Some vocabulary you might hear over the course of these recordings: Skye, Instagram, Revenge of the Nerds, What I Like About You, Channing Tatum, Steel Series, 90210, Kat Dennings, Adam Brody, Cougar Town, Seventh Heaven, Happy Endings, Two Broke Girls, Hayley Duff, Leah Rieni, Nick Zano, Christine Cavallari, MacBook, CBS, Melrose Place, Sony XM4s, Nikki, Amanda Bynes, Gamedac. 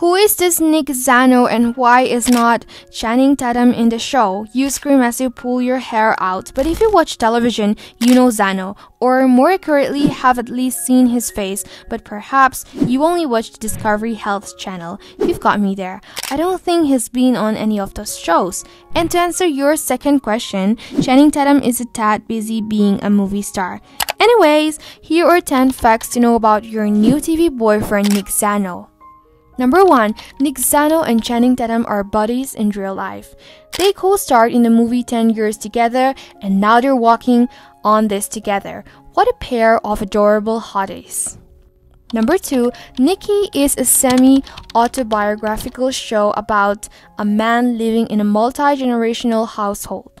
Who is this Nick Zano and why is not Channing Tatum in the show? You scream as you pull your hair out, but if you watch television, you know Zano, or more accurately, have at least seen his face, but perhaps you only watched Discovery Health's channel. You've got me there. I don't think he's been on any of those shows. And to answer your second question, Channing Tatum is a tad busy being a movie star. Anyways, here are 10 facts to know about your new TV boyfriend Nick Zano. Number 1. Nick Zano and Channing Tatum are buddies in real life. They co-starred in the movie 10 Years Together, and now they're walking on this together. What a pair of adorable hotties. Number 2. Nikki is a semi-autobiographical show about a man living in a multi-generational household.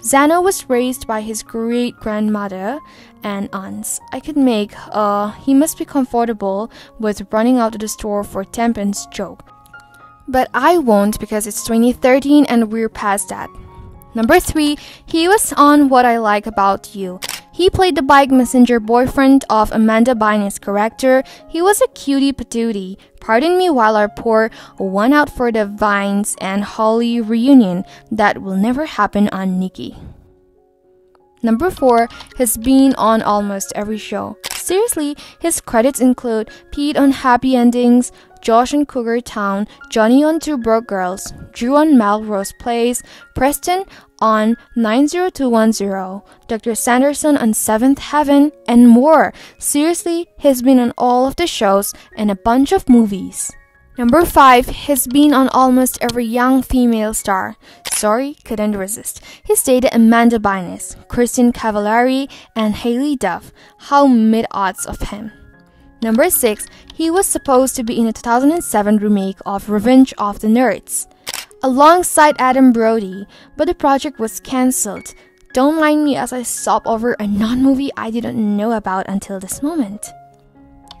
Zano was raised by his great-grandmother and aunts. He must be comfortable with running out of the store for tenpence joke. But I won't, because it's 2013 and we're past that. Number 3, he was on What I Like About You. He played the bike messenger boyfriend of Amanda Bynes' character. He was a cutie patootie. Pardon me while I pour one out for the Vines and Holly reunion that will never happen on Nikki. Number 4, he's been on almost every show. Seriously, his credits include Pete on Happy Endings, Josh on Cougar Town, Johnny on Two Broke Girls, Drew on Melrose Place, Preston on 90210, Dr. Sanderson on Seventh Heaven, and more. Seriously, he's been on all of the shows and a bunch of movies. Number 5, he's been on almost every young female star. Sorry, couldn't resist. He's dated Amanda Bynes, Christine Cavallari, and Hayley Duff. How mid-odds of him. Number 6, he was supposed to be in the 2007 remake of Revenge of the Nerds, alongside Adam Brody, but the project was cancelled. Don't mind me as I sob over a non-movie I didn't know about until this moment.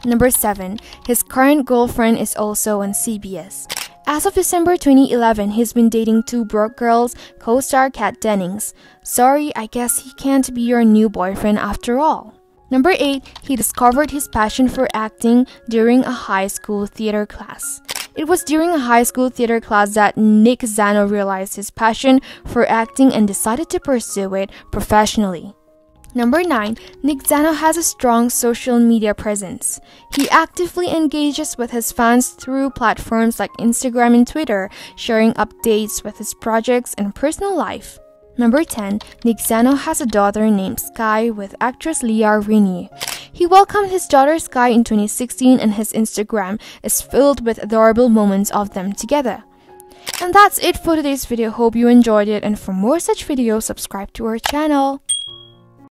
Number 7. His current girlfriend is also on CBS. As of December 2011, he's been dating Two Broke Girls co-star Kat Dennings. Sorry, I guess he can't be your new boyfriend after all. Number 8. He discovered his passion for acting during a high school theater class. It was during a high school theater class that Nick Zano realized his passion for acting and decided to pursue it professionally. Number 9. Nick Zano has a strong social media presence. He actively engages with his fans through platforms like Instagram and Twitter, sharing updates with his projects and personal life. Number 10. Nick Zano has a daughter named Skye with actress Leah Rieni. He welcomed his daughter Skye in 2016, and his Instagram is filled with adorable moments of them together. And that's it for today's video. Hope you enjoyed it, and for more such videos, subscribe to our channel.